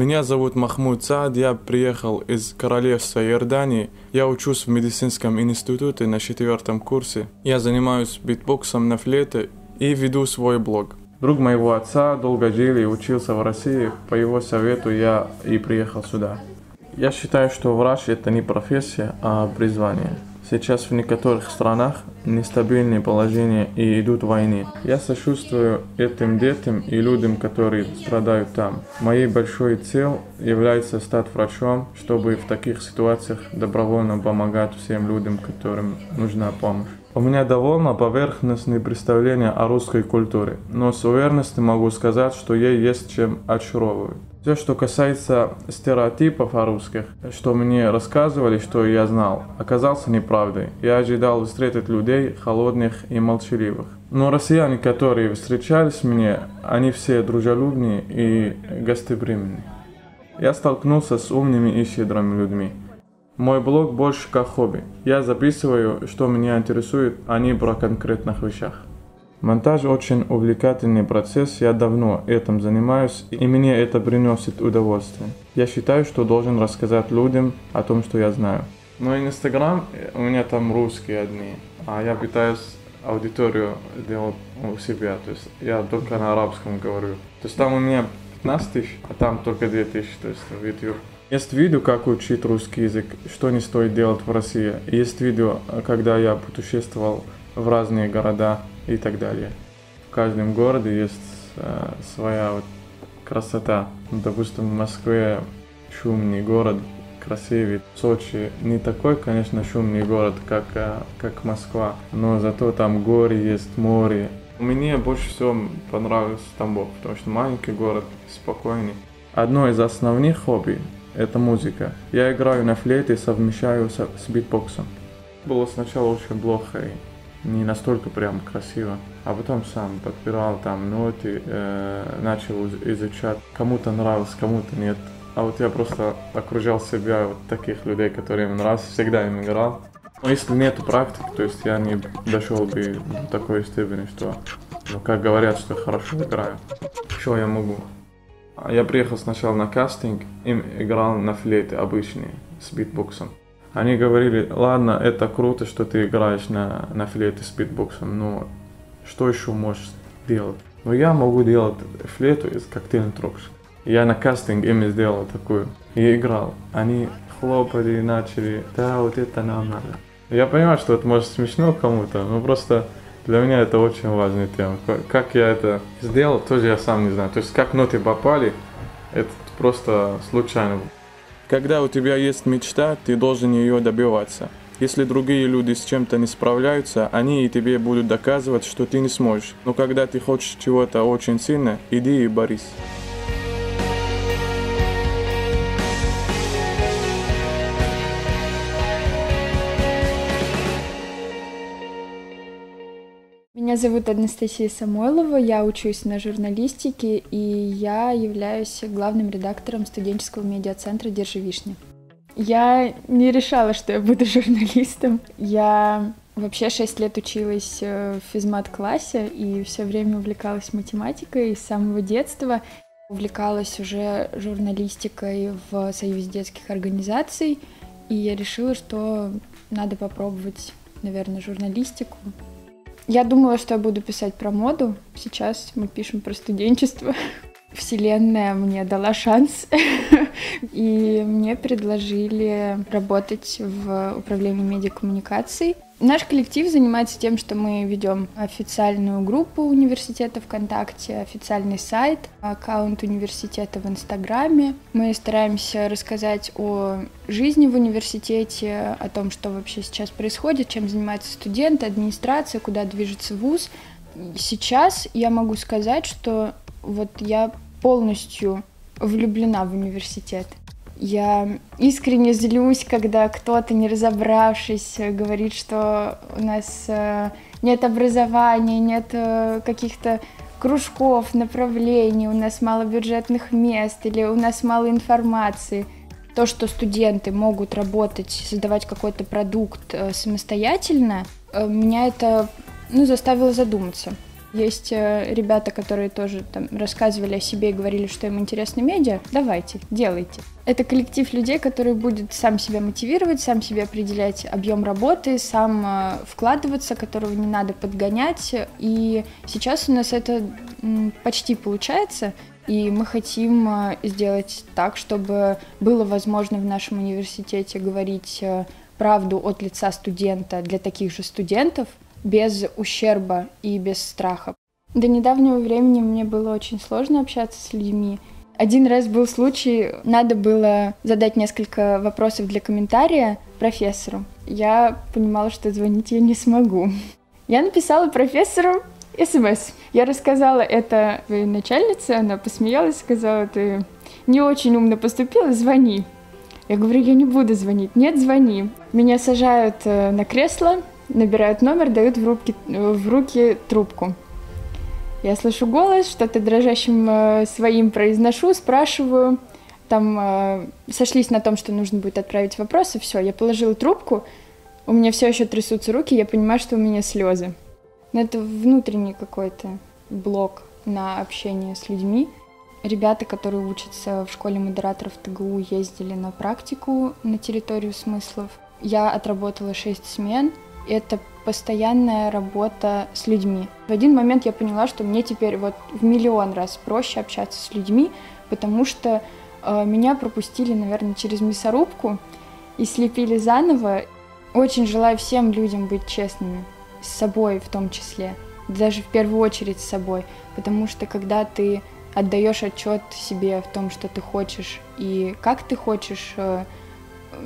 Меня зовут Махмуд Саад, я приехал из королевства Иордании. Я учусь в медицинском институте на 4-м курсе. Я занимаюсь битбоксом на флейте и веду свой блог. Друг моего отца долго жил и учился в России. По его совету я и приехал сюда. Я считаю, что врач – это не профессия, а призвание. Сейчас в некоторых странах нестабильное положение и идут войны. Я сочувствую этим детям и людям, которые страдают там. Моей большой целью является стать врачом, чтобы в таких ситуациях добровольно помогать всем людям, которым нужна помощь. У меня довольно поверхностные представления о русской культуре, но с уверенностью могу сказать, что ей есть чем очаровывать. Все, что касается стереотипов о русских, что мне рассказывали, что я знал, оказалось неправдой. Я ожидал встретить людей холодных и молчаливых. Но россияне, которые встречались мне, они все дружелюбные и гостеприимные. Я столкнулся с умными и щедрыми людьми. Мой блог больше как хобби. Я записываю, что меня интересует, а не про конкретных вещах. Монтаж очень увлекательный процесс, я давно этим занимаюсь, и мне это приносит удовольствие. Я считаю, что должен рассказать людям о том, что я знаю. Мой Инстаграм, у меня там русские одни, а я пытаюсь аудиторию делать у себя, то есть я только на арабском говорю. То есть там у меня 15 тысяч, а там только 2 тысячи, то есть в YouTube. Есть видео, как учить русский язык, что не стоит делать в России. Есть видео, когда я путешествовал в разные города и так далее. В каждом городе есть своя красота. Допустим, в Москве шумный город, красивый. Сочи не такой, конечно, шумный город, как Москва, но зато там горы есть, море. Мне больше всего понравился Тамбов, потому что маленький город, спокойный. Одно из основных хобби – это музыка. Я играю на флейте и совмещаю с битбоксом. Было сначала очень плохо и не настолько прям красиво, а потом сам подбирал там ноты, начал изучать. Кому-то нравилось, кому-то нет. А я просто окружал себя таких людей, которые им нравились, всегда им играл. Но если нету практики, то есть я не дошел бы до такой степени, что, как говорят, что хорошо играю. Что я могу? Я приехал сначала на кастинг, им играл на флейте обычные, с битбоксом. Они говорили, ладно, это круто, что ты играешь на флейте с битбоксом, но что еще можешь делать? Но я могу делать флейту из коктейльных трубочек. Я на кастинг им сделал такую и играл. Они хлопали, начали, да, это нам надо. Я понимаю, что это может смешно кому-то, но просто... Для меня это очень важная тема. Как я это сделал, тоже я сам не знаю. То есть как ноты попали, это просто случайно. Когда у тебя есть мечта, ты должен ее добиваться. Если другие люди с чем-то не справляются, они и тебе будут доказывать, что ты не сможешь. Но когда ты хочешь чего-то очень сильно, иди и борись. Меня зовут Анастасия Самойлова, я учусь на журналистике, и я являюсь главным редактором студенческого медиацентра «Держи Вишни». Я не решала, что я буду журналистом. Я вообще 6 лет училась в физмат-классе и все время увлекалась математикой с самого детства. Увлекалась уже журналистикой в Союзе детских организаций, и я решила, что надо попробовать, наверное, журналистику. Я думала, что я буду писать про моду. Сейчас мы пишем про студенчество. Вселенная мне дала шанс. И мне предложили работать в управлении медиакоммуникаций. Наш коллектив занимается тем, что мы ведем официальную группу университета ВКонтакте, официальный сайт, аккаунт университета в Инстаграме. Мы стараемся рассказать о жизни в университете, о том, что вообще сейчас происходит, чем занимаются студенты, администрация, куда движется вуз. Сейчас я могу сказать, что я полностью влюблена в университет. Я искренне злюсь, когда кто-то, не разобравшись, говорит, что у нас нет образования, нет каких-то кружков, направлений, у нас мало бюджетных мест или у нас мало информации. То, что студенты могут работать, создавать какой-то продукт самостоятельно, меня это заставило задуматься. Есть ребята, которые тоже там рассказывали о себе и говорили, что им интересны медиа. Давайте, делайте. Это коллектив людей, который будет сам себя мотивировать, сам себе определять объем работы, сам вкладываться, которого не надо подгонять. И сейчас у нас это почти получается. И мы хотим сделать так, чтобы было возможно в нашем университете говорить правду от лица студента для таких же студентов, без ущерба и без страха. До недавнего времени мне было очень сложно общаться с людьми. Один раз был случай, надо было задать несколько вопросов для комментария профессору. Я понимала, что звонить я не смогу. Я написала профессору СМС. Я рассказала это своей начальнице, она посмеялась, сказала: ты не очень умно поступила, звони. Я говорю: я не буду звонить. Нет, звони. Меня сажают на кресло, набирают номер, дают в руки трубку. Я слышу голос, что-то дрожащим своим произношу, спрашиваю. Там сошлись на том, что нужно будет отправить вопросы. Все, я положила трубку, у меня все еще трясутся руки, я понимаю, что у меня слезы. Но это внутренний какой-то блок на общение с людьми. Ребята, которые учатся в школе модераторов ТГУ, ездили на практику на территорию Смыслов. Я отработала 6 смен. Это постоянная работа с людьми. В один момент я поняла, что мне теперь вот в миллион раз проще общаться с людьми, потому что меня пропустили, наверное, через мясорубку и слепили заново. Очень желаю всем людям быть честными, с собой в том числе, даже в первую очередь с собой, потому что когда ты отдаешь отчет себе в том, что ты хочешь и как ты хочешь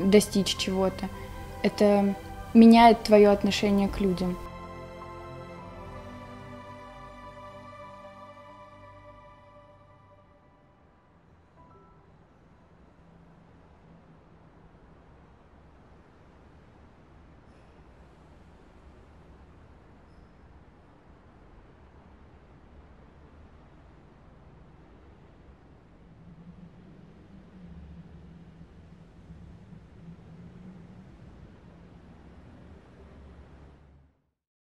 достичь чего-то, это меняет твое отношение к людям.